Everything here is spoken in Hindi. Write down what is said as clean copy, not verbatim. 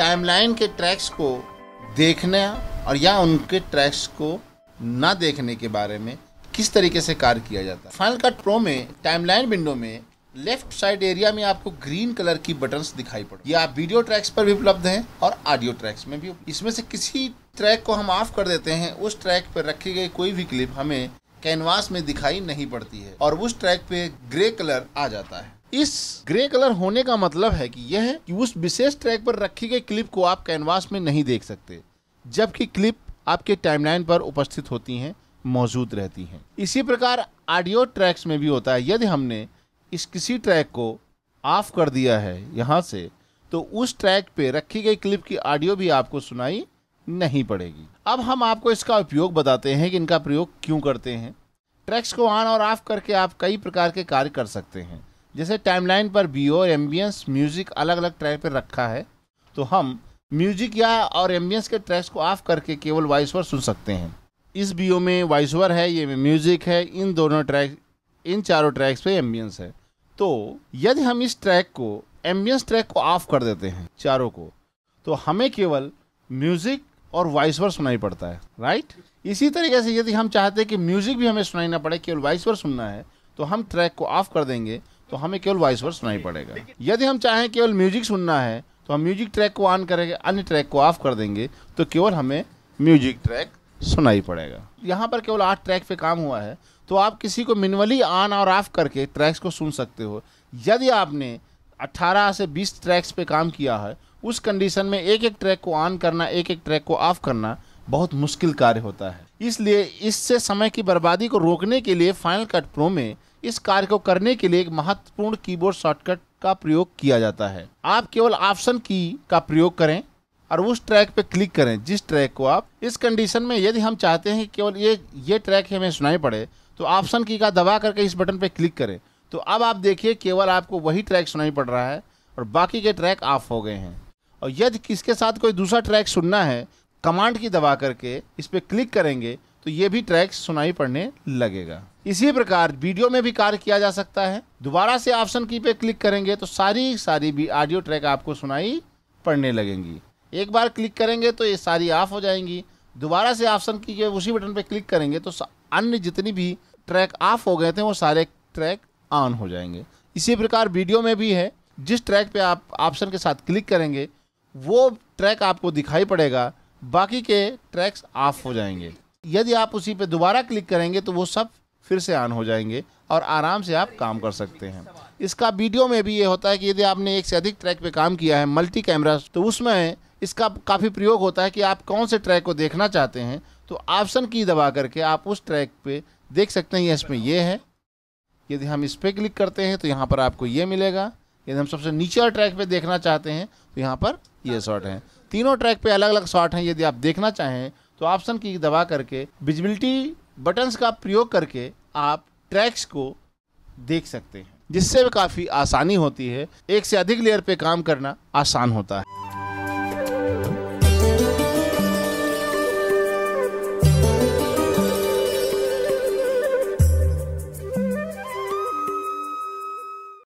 टाइमलाइन के ट्रैक्स को देखने और या उनके ट्रैक्स को ना देखने के बारे में किस तरीके से कार्य किया जाता है। फाइनल कट प्रो में टाइमलाइन विंडो में लेफ्ट साइड एरिया में आपको ग्रीन कलर की बटन्स दिखाई पड़े। ये आप वीडियो ट्रैक्स पर भी उपलब्ध हैं और ऑडियो ट्रैक्स में भी। इसमें से किसी ट्रैक को हम ऑफ कर देते हैं, उस ट्रैक पर रखी गई कोई भी क्लिप हमें कैनवास में दिखाई नहीं पड़ती है और उस ट्रैक पे ग्रे कलर आ जाता है। इस ग्रे कलर होने का मतलब है कि यह है कि उस विशेष ट्रैक पर रखी गई क्लिप को आप कैनवास में नहीं देख सकते, जबकि क्लिप आपके टाइमलाइन पर उपस्थित होती हैं, मौजूद रहती हैं। इसी प्रकार ऑडियो ट्रैक्स में भी होता है। यदि हमने इस किसी ट्रैक को ऑफ कर दिया है यहाँ से, तो उस ट्रैक पे रखी गई क्लिप की ऑडियो भी आपको सुनाई नहीं पड़ेगी। अब हम आपको इसका उपयोग बताते हैं कि इनका प्रयोग क्यों करते हैं। ट्रैक्स को ऑन और ऑफ करके आप कई प्रकार के कार्य कर सकते हैं। जैसे टाइमलाइन पर बीओ और एम्बियंस म्यूजिक अलग अलग ट्रैक पर रखा है, तो हम म्यूजिक या और एम्बियंस के ट्रैक्स को ऑफ करके केवल वॉइस ओवर सुन सकते हैं। इस बीओ में वॉइस ओवर है, ये म्यूजिक है, इन दोनों ट्रैक इन चारों ट्रैक्स पे एम्बियंस है। तो यदि हम इस ट्रैक को एम्बियंस ट्रैक को ऑफ कर देते हैं चारों को, तो हमें केवल म्यूजिक और वॉइस ओवर सुनाई पड़ता है, राइट। इसी तरीके से यदि हम चाहते हैं कि म्यूजिक भी हमें सुनाई ना पड़े, केवल वॉइस ओवर सुनना है, तो हम ट्रैक को ऑफ कर देंगे तो हमें केवल वॉइस ओवर सुनाई पड़ेगा। यदि हम चाहें केवल म्यूजिक सुनना है तो हम म्यूजिक ट्रैक को ऑन करेंगे, अन्य ट्रैक को ऑफ कर देंगे तो केवल हमें म्यूजिक ट्रैक सुनाई पड़ेगा। यहाँ पर केवल 8 ट्रैक पे काम हुआ है, तो आप किसी को मिनिमली ऑन और ऑफ करके ट्रैक्स को सुन सकते हो। यदि आपने 18 से 20 ट्रैक्स पे काम किया है, उस कंडीशन में एक एक ट्रैक को ऑन करना, एक एक ट्रैक को ऑफ करना बहुत मुश्किल कार्य होता है। इसलिए इससे समय की बर्बादी को रोकने के लिए फाइनल कट प्रो में इस कार्य को करने के लिए एक महत्वपूर्ण कीबोर्ड शॉर्टकट का प्रयोग किया जाता है। आप केवल ऑप्शन की का प्रयोग करें और उस ट्रैक पे क्लिक करें जिस ट्रैक को आप। इस कंडीशन में यदि हम चाहते हैं कि केवल ये ट्रैक हमें सुनाई पड़े, तो ऑप्शन की का दबा करके इस बटन पे क्लिक करें। तो अब आप देखिए केवल आपको वही ट्रैक सुनाई पड़ रहा है और बाकी के ट्रैक ऑफ हो गए हैं। और यदि किसके साथ कोई दूसरा ट्रैक सुनना है, कमांड की दबा करके इस पर क्लिक करेंगे तो ये भी ट्रैक सुनाई पड़ने लगेगा। इसी प्रकार वीडियो में भी कार्य किया जा सकता है। दोबारा से ऑप्शन की पे क्लिक करेंगे तो सारी भी ऑडियो ट्रैक आपको सुनाई पड़ने लगेंगी। एक बार क्लिक करेंगे तो ये सारी ऑफ हो जाएंगी। दोबारा से ऑप्शन की पे उसी बटन पे क्लिक करेंगे तो अन्य जितनी भी ट्रैक ऑफ हो गए थे वो सारे ट्रैक ऑन हो जाएंगे। इसी प्रकार वीडियो में भी है, जिस ट्रैक पर आप ऑप्शन के साथ क्लिक करेंगे वो ट्रैक आपको दिखाई पड़ेगा, बाकी के ट्रैक्स ऑफ हो जाएंगे। यदि आप उसी पे दोबारा क्लिक करेंगे तो वो सब फिर से ऑन हो जाएंगे और आराम से आप काम कर सकते हैं। इसका वीडियो में भी ये होता है कि यदि आपने एक से अधिक ट्रैक पे काम किया है, मल्टी कैमरा, तो उसमें इसका काफ़ी प्रयोग होता है कि आप कौन से ट्रैक को देखना चाहते हैं, तो ऑप्शन की दबा करके आप उस ट्रैक पे देख सकते हैं। इसमें ये है, यदि हम इस पर क्लिक करते हैं तो यहाँ पर आपको ये मिलेगा। यदि हम सबसे नीचे ट्रैक पर देखना चाहते हैं तो यहाँ पर ये शॉट हैं। तीनों ट्रैक पर अलग अलग शॉट हैं। यदि आप देखना चाहें तो ऑप्शन की दबा करके विजिबिलिटी बटन्स का प्रयोग करके आप ट्रैक्स को देख सकते हैं, जिससे काफ़ी आसानी होती है। एक से अधिक लेयर पे काम करना आसान होता है।